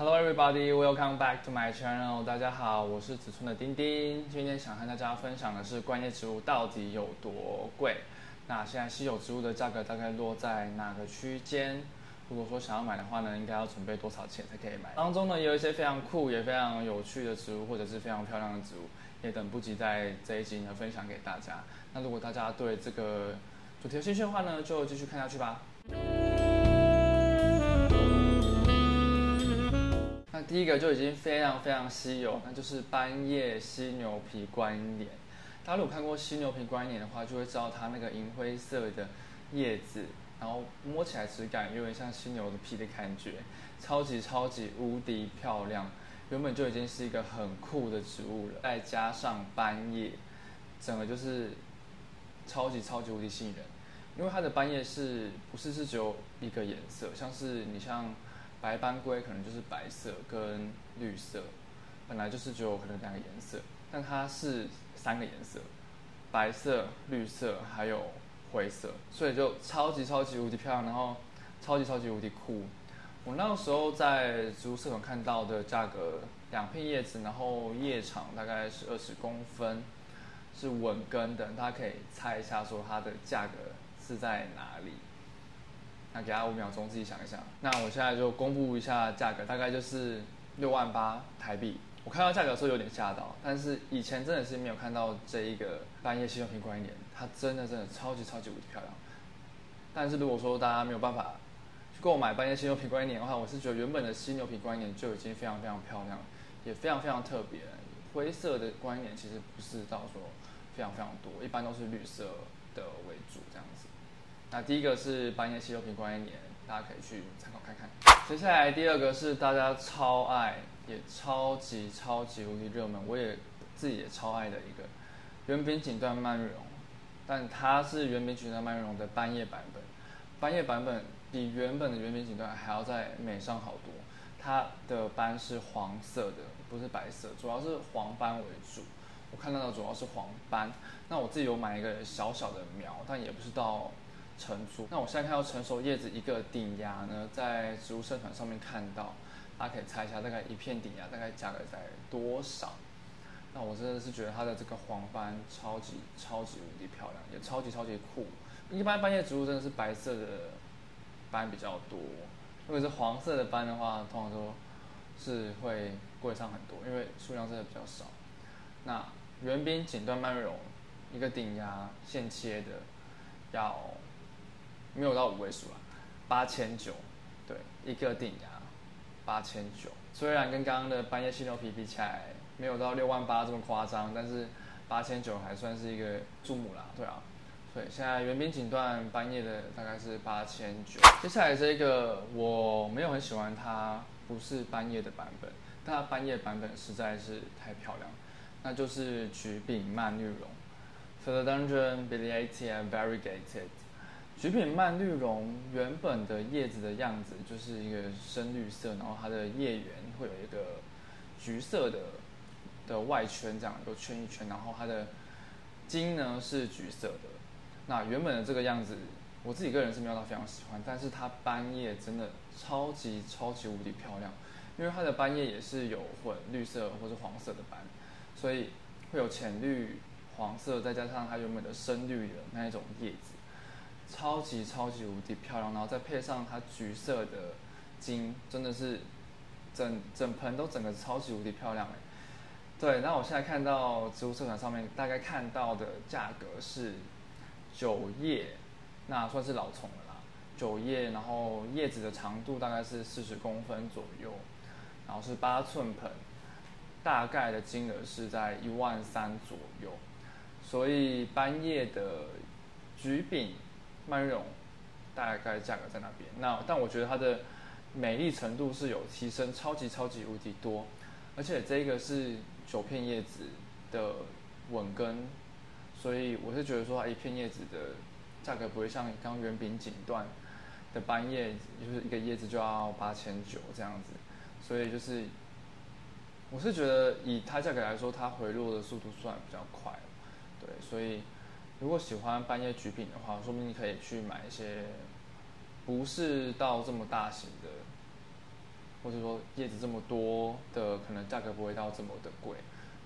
Hello everybody, welcome back to my channel. 大家好，我是子春的丁丁。今天想和大家分享的是观叶植物到底有多贵。那现在稀有植物的价格大概落在哪个区间？如果说想要买的话呢，应该要准备多少钱才可以买？当中呢也有一些非常酷也非常有趣的植物，或者是非常漂亮的植物，也等不及在这一集呢分享给大家。那如果大家对这个主题有兴趣的话呢，就继续看下去吧。 那第一个就已经非常非常稀有，那就是斑叶犀牛皮关联。大家如果看过犀牛皮关联的话，就会知道它那个银灰色的叶子，然后摸起来质感有点像犀牛的皮的感觉，超级无敌漂亮。原本就已经是一个很酷的植物了，再加上斑叶，整个就是超级无敌吸引人。因为它的斑叶不是只有一个颜色，像。 白斑龟可能就是白色跟绿色，本来就是只有可能两个颜色，但它是三个颜色，白色、绿色还有灰色，所以就超级无敌漂亮，然后超级无敌酷。我那时候在植物社团看到的价格，2片叶子，然后叶长大概是20公分，是稳根的，大家可以猜一下说它的价格是在哪里。 那给大家5秒钟自己想一想。那我现在就公布一下价格，大概就是6万8台币。我看到价格的时候有点吓到，但是以前真的是没有看到这一个斑叶犀牛皮关联，它真的超级无敌漂亮。但是如果说大家没有办法去购买斑叶犀牛皮关联的话，我是觉得原本的犀牛皮关联就已经非常漂亮，也非常特别。灰色的关联其实不是到说非常多，一般都是绿色的为主这样子。 那第一个是斑叶犀牛皮关联，大家可以去参考看看。接下来第二个是大家超爱，也超级无敌热门，我也自己也超爱的一个圆柄锦缎蔓越绒，但它是圆柄锦缎蔓越绒的斑叶版本，斑叶版本比原本的圆柄锦缎还要再美上好多。它的斑是黄色的，不是白色，主要是黄斑为主。我看到的主要是黄斑。那我自己有买一个小的苗，但也不是到。 成熟，那我现在看到成熟叶子一个顶芽呢，在植物社团上面看到，大家可以猜一下，大概1片顶芽大概价格在多少？那我真的是觉得它的这个黄斑超级无敌漂亮，也超级酷。一般斑叶植物真的是白色的斑比较多，如果是黄色的斑的话，通常都是会贵上很多，因为数量真的比较少。那圆柄锦缎蔓越绒一个顶芽现切的要。 没有到5位数啦，8900，对，一个顶芽8900。虽然跟刚刚的斑叶犀牛皮比起来，没有到6万8这么夸张，但是8900还算是一个注目啦，对啊。所以现在圆柄锦缎斑叶的大概是8900。接下来这个我没有很喜欢它，不是斑叶的版本，但它斑叶版本实在是太漂亮，那就是橘柄蔓绿绒 ，Philodendron billietiae variegated。 橘柄蔓绿绒原本的叶子的样子就是一个深绿色，然后它的叶缘会有一个橘色的外圈，这样有圈一圈，然后它的茎呢是橘色的。那原本的这个样子，我自己个人是没有到非常喜欢，但是它斑叶真的超级无敌漂亮，因为它的斑叶也是有混绿色或是黄色的斑，所以会有浅绿、黄色，再加上它原本的深绿的那一种叶子。 超级无敌漂亮，然后再配上它橘色的茎，真的是整盆都整个超级无敌漂亮哎。对，那我现在看到植物社团上面大概看到的价格是9叶，那算是老丛了啦，9叶，然后叶子的长度大概是40公分左右，然后是8寸盆，大概的金额是在13000左右，所以斑叶的橘柄。 曼绒大概价格在那边，但我觉得它的美丽程度是有提升，超级无敌多，而且这个是9片叶子的稳根，所以我是觉得说它1片叶子的价格不会像刚圆柄锦缎的斑叶，就是一个叶子就要8900这样子，所以就是我是觉得以它价格来说，它回落的速度算比较快，对，所以。 如果喜欢斑叶橘柄的话，说不定可以去买一些不是到这么大型的或者说叶子这么多的，可能价格不会到这么的贵。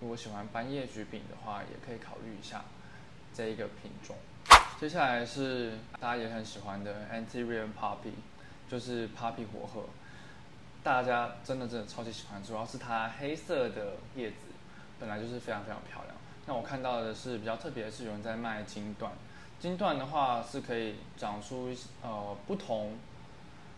如果喜欢斑叶菊饼的话，也可以考虑一下这一个品种。接下来是大家也很喜欢的 Anthurium poppy， 就是 poppy 火鹤，大家真的超级喜欢，主要是它黑色的叶子本来就是非常非常漂亮。那我看到的是比较特别的是有人在卖金缎，金缎的话是可以长出不同。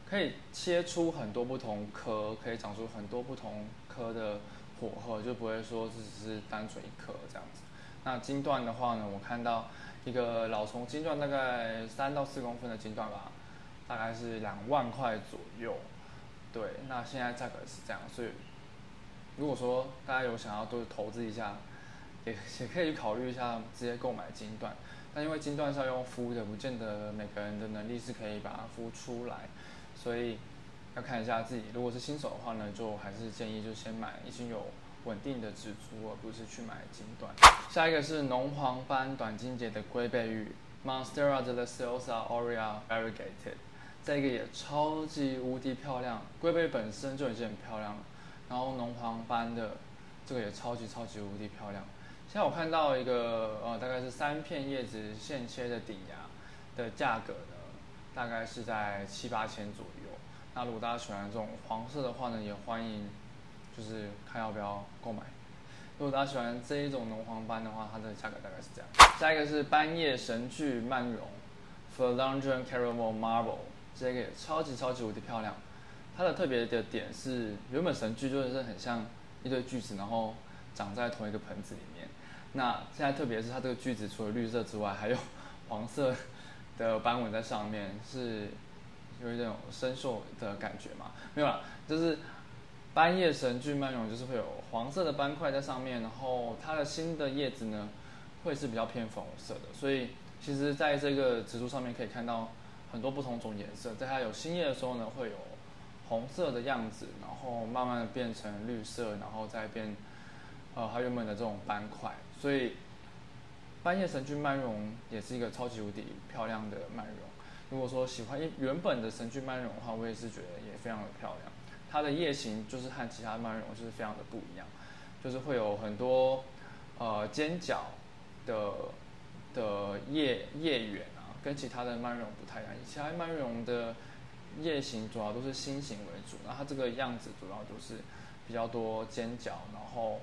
可以切出很多不同颗，可以长出很多不同颗的火鹤，就不会说只是单纯一颗这样子。那金缎的话呢，我看到一个老丛金缎，大概3到4公分的金缎吧，大概是2万块左右。对，那现在价格是这样，所以如果说大家有想要多投资一下，也可以考虑一下直接购买金缎。但因为金缎是要用敷的，不见得每个人的能力是可以把它敷出来。 所以要看一下自己，如果是新手的话呢，就还是建议就先买已经有稳定的植株，而不是去买金缎。下一个是浓黄斑短茎节的龟背芋 ，Monstera deliciosa aurea variegata， 这个也超级无敌漂亮，龟背本身就已经很漂亮了，然后浓黄斑的这个也超级无敌漂亮。现在我看到一个大概是3片叶子现切的顶芽的价格呢。 大概是在7、8千左右。那如果大家喜欢这种黄色的话呢，也欢迎就是看要不要购买。如果大家喜欢这一种浓黄斑的话，它的价格大概是这样。下一个是斑叶神巨蔓绒 ，Philodendron Caramel Marble， 这个也超级无敌漂亮。它的特别的点是，原本神巨就是很像一堆锯子，然后长在同一个盆子里面。那现在特别是它这个锯子除了绿色之外，还有黄色。 的斑纹在上面是有一种生锈的感觉嘛？没有啦，就是斑叶神巨蔓绒就是会有黄色的斑块在上面，然后它的新的叶子呢会是比较偏粉红色的，所以其实在这个植株上面可以看到很多不同种颜色，在它有新叶的时候呢会有红色的样子，然后慢慢的变成绿色，然后再变它原本的这种斑块，所以。 斑叶神巨蔓绒也是一个超级无敌漂亮的蔓绒。如果说喜欢原本的神巨蔓绒的话，我也是觉得也非常的漂亮。它的叶形就是和其他蔓绒就是非常的不一样，就是会有很多尖角的叶缘啊，跟其他的蔓绒不太一样。其他蔓绒的叶形主要都是心形为主，那它这个样子主要就是比较多尖角，然后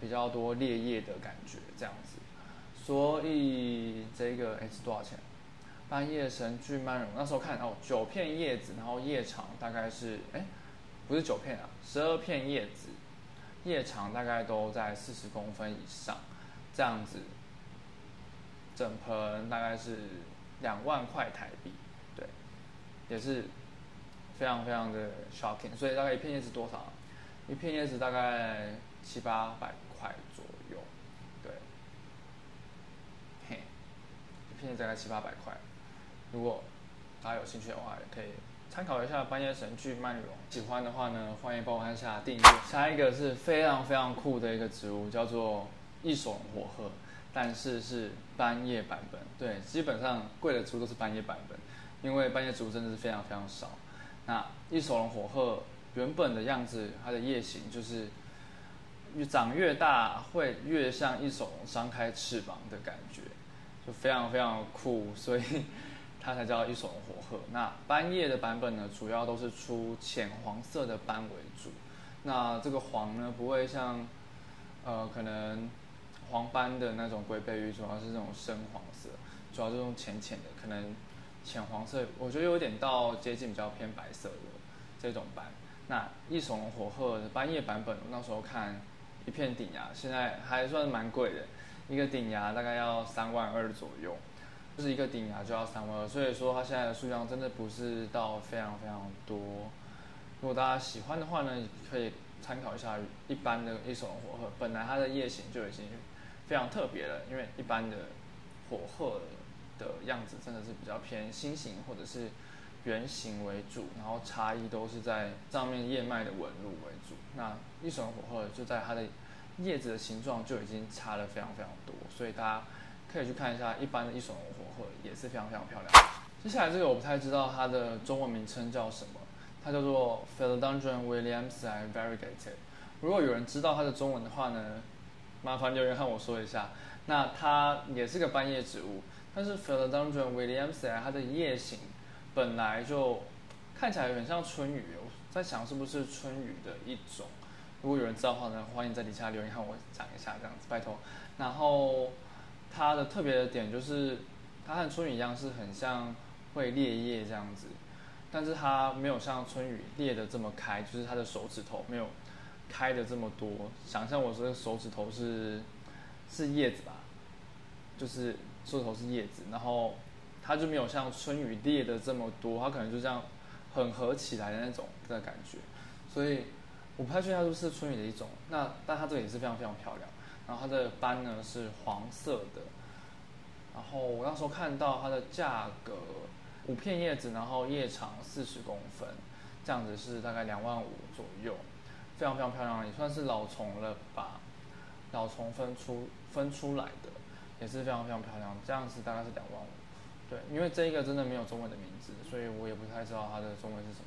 比较多裂叶的感觉这样子。 所以这个是多少钱？斑叶神巨蔓绒那时候看哦，9片叶子，然后叶长大概是不是9片啊，12片叶子，叶长大概都在40公分以上，这样子，整盆大概是2万块台币，对，也是非常的 shocking， 所以大概1片叶子多少？1片叶子大概700、800块左右。 片大概7、800块，如果大家有兴趣的话，也可以参考一下斑叶神巨蔓绒。喜欢的话呢，欢迎帮我按下订阅。下一个是非常酷的一个植物，叫做异手火鹤，但是是斑叶版本。对，基本上贵的植物都是斑叶版本，因为斑叶植物真的是非常少。那异手火鹤原本的样子，它的叶形就是越长越大，会越像异手张开翅膀的感觉。 就非常酷，所以它才叫异手火鹤。那斑叶的版本呢，主要都是出浅黄色的斑为主。那这个黄呢，不会像可能黄斑的那种龟背芋，主要是这种深黄色，主要是用浅的，可能浅黄色，我觉得有点到接近比较偏白色的这种斑。那异手火鹤的斑叶版本，我那时候看1片顶芽，现在还算蛮贵的。 一个顶芽大概要3万2左右，就是一个顶芽就要3万2，所以说它现在的数量真的不是到非常多。如果大家喜欢的话呢，可以参考一下一般的异手火鹤，本来它的叶形就已经非常特别了，因为一般的火鹤的样子真的是比较偏心形或者是圆形为主，然后差异都是在上面叶脉的纹路为主。那异手火鹤就在它的。 叶子的形状就已经差了非常多，所以大家可以去看一下一般的异手火鹤也是非常漂亮。接下来这个我不太知道它的中文名称叫什么，它叫做 Philodendron billietiae variegated。如果有人知道它的中文的话呢，麻烦留言和我说一下。那它也是个半叶植物，但是 Philodendron billietiae 它的叶形本来就看起来有点像春雨，我在想是不是春雨的一种。如果有人知道的话呢，欢迎在底下留言和我讲一下，这样子拜托。然后它的特别的点就是，它和春雨一样是很像会裂叶这样子，但是它没有像春雨裂的这么开，就是它的手指头没有开的这么多。想象我这个手指头是叶子吧，就是手指头是叶子，然后它就没有像春雨裂的这么多，它可能就这样混合起来的那种的感觉，所以我不太确定它是不是春雨的一种。那但它这个也是非常非常漂亮，然后它的斑呢是黄色的，然后我那时候看到它的价格，5片叶子，然后叶长40公分，这样子是大概2万5左右。非常非常漂亮，也算是老虫了吧？老虫分出来的也是非常非常漂亮，这样子大概是2万5。对，因为这一个真的没有中文的名字，所以我也不太知道它的中文是什么。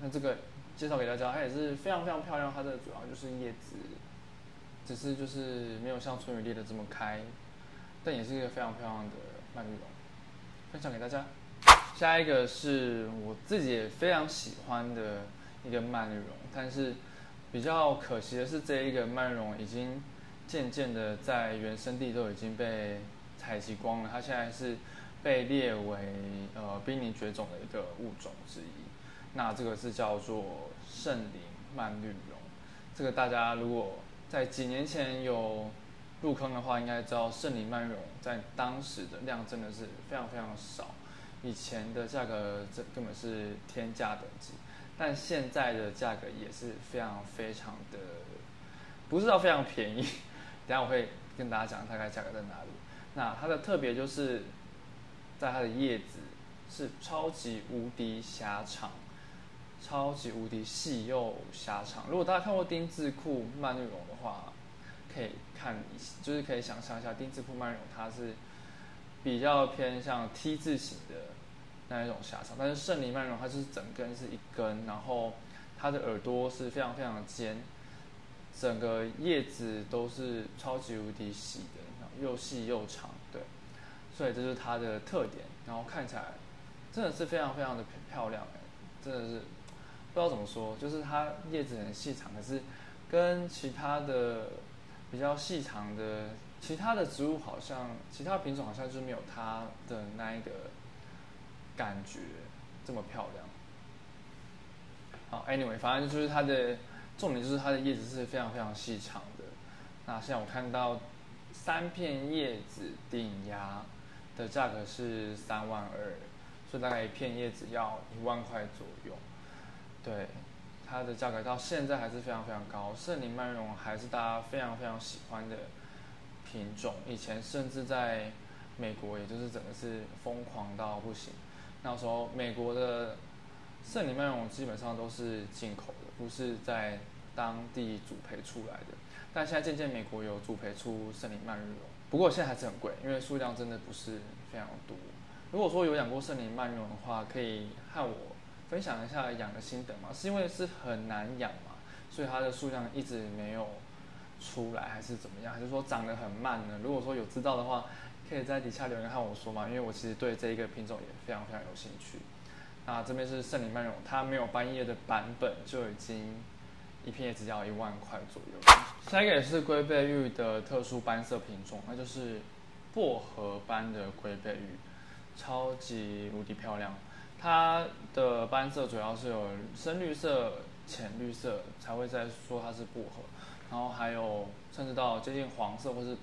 那这个介绍给大家，它也是非常非常漂亮，它的主要就是叶子，只是就是没有像春雨裂的这么开，但也是一个非常漂亮的蔓绿绒，分享给大家。下一个是我自己也非常喜欢的一个蔓绿绒，但是比较可惜的是，这一个蔓绿绒已经渐渐的在原生地都已经被采集光了，它现在是被列为濒临绝种的一个物种之一。那这个是叫做圣林蔓绿绒，这个大家如果在几年前有入坑的话，应该知道圣林蔓绿绒在当时的量真的是非常非常少，以前的价格这根本是天价等级。但现在的价格也是非常非常的，不是到非常便宜。等一下我会跟大家讲大概价格在哪里。那它的特别就是，在它的叶子是超级无敌狭长，超级无敌细又狭长。如果大家看过丁字裤蔓绿绒的话，可以看，就是可以想象一下丁字裤蔓绿绒它是比较偏向 T 字型的那一种狭长，但是圣林蔓绿绒它就是整根是一根，然后它的耳朵是非常非常尖，整个叶子都是超级无敌细的，又细又长，对，所以这就是它的特点。然后看起来真的是非常非常的漂亮，真的是不知道怎么说，就是它叶子很细长，可是跟其他的比较细长的其他的植物好像，其他品种好像就没有它的那一个感觉这么漂亮。好 ，anyway， 反正就是它的重点就是它的叶子是非常非常细长的。那现在我看到3片叶子顶芽的价格是3万2，所以大概1片叶子要1万块左右。对，它的价格到现在还是非常非常高。圣林蔓绿绒还是大家非常非常喜欢的品种，以前甚至在美国也就是整个是疯狂到不行，那时候美国的圣林蔓绿绒基本上都是进口的，不是在当地组培出来的。但现在渐渐美国有组培出圣林蔓绿绒，不过现在还是很贵，因为数量真的不是非常多。如果说有养过圣林蔓绿绒的话，可以和我分享一下养的心得嘛？是因为是很难养嘛，所以它的数量一直没有出来，还是怎么样？还是说长得很慢呢？如果说有知道的话，可以在底下留言和我说嘛，因为我其实对这一个品种也非常非常有兴趣。那这边是圣林蔓绿绒，它没有斑叶的版本就已经1片叶子要1万块左右。下一个也是龟背芋的特殊斑色品种，那就是薄荷斑的龟背芋，超级无敌漂亮。它的斑色主要是有深绿色、浅绿色才会再说它是薄荷，然后还有甚至到接近黄色或是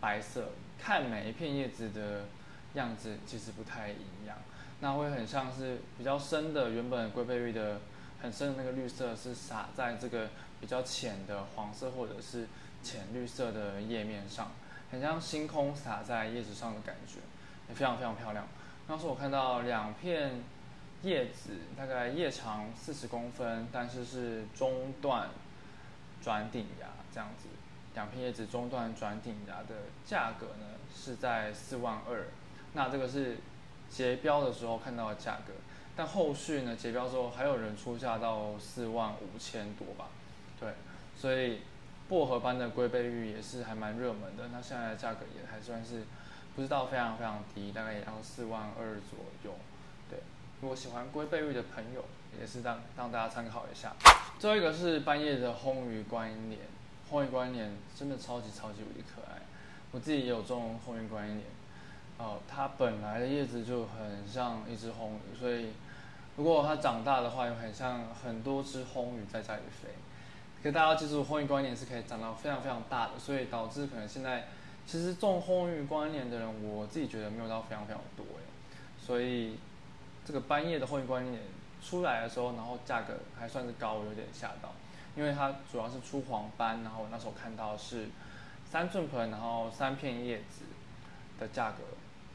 白色，看每一片叶子的样子其实不太一样，那会很像是比较深的原本龟背芋的很深的那个绿色是洒在这个比较浅的黄色或者是浅绿色的叶面上，很像星空洒在叶子上的感觉，也非常非常漂亮。当时我看到2片叶子，大概叶长40公分，但是是中段转顶芽这样子。2片叶子中段转顶芽的价格呢是在4万2，那这个是结标的时候看到的价格，但后续呢结标之后还有人出价到45000多吧，对，所以薄荷般的龟背玉也是还蛮热门的，那现在的价格也还算是不知道非常非常低，大概也要42000左右，对，如果喜欢龟背玉的朋友也是让大家参考一下。最后一个是半夜的烘鱼关联，烘鱼关联真的超级无敌可爱，我自己也有种烘鱼关联。它本来的叶子就很像一只红鱼，所以如果它长大的话，又很像很多只红鱼在家里飞。可大家要记住，红鱼关联是可以长到非常非常大的，所以导致可能现在其实种红鱼关联的人，我自己觉得没有到非常非常多哎。所以这个斑叶的红鱼关联出来的时候，然后价格还算是高，我有点吓到，因为它主要是出黄斑，然后我那时候看到是3寸盆，然后3片叶子的价格。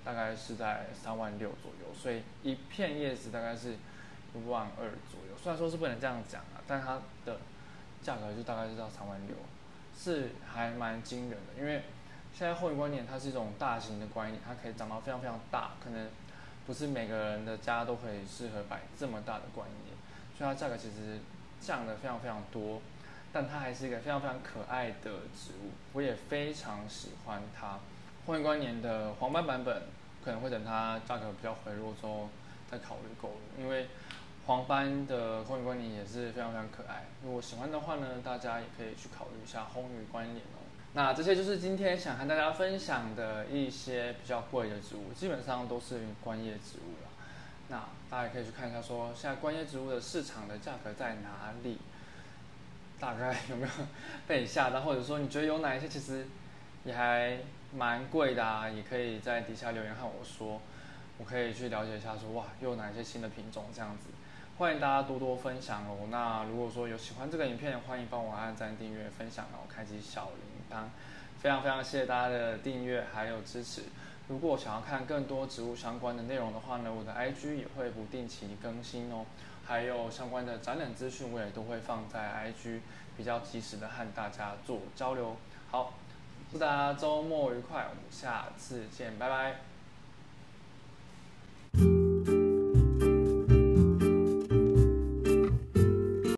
大概是在36000左右，所以一片叶子大概是12000左右。虽然说是不能这样讲啊，但它的价格就大概是到36000，是还蛮惊人的。因为现在后移观点它是一种大型的观点，它可以长到非常非常大，可能不是每个人的家都可以适合摆这么大的观点，所以它价格其实降得非常非常多。但它还是一个非常非常可爱的植物，我也非常喜欢它。后移观点的黄斑版本。可能会等它价格比较回落之后再考虑购入，因为黄斑的红鱼关联也是非常非常可爱。如果喜欢的话呢，大家也可以去考虑一下红鱼关联哦。那这些就是今天想和大家分享的一些比较贵的植物，基本上都是观叶植物啦。那大家也可以去看一下，说现在观叶植物的市场的价格在哪里，大概有没有被你吓到，或者说你觉得有哪一些其实也还蛮贵的啊，也可以在底下留言和我说，我可以去了解一下说哇又有哪些新的品种这样子，欢迎大家多多分享哦。那如果说有喜欢这个影片，欢迎帮我按赞、订阅、分享，然后开启小铃铛，非常非常谢谢大家的订阅还有支持。如果想要看更多植物相关的内容的话呢，我的 IG 也会不定期更新哦，还有相关的展览资讯我也都会放在 IG 比较及时的和大家做交流。好，祝大家周末愉快，我们下次见，拜拜。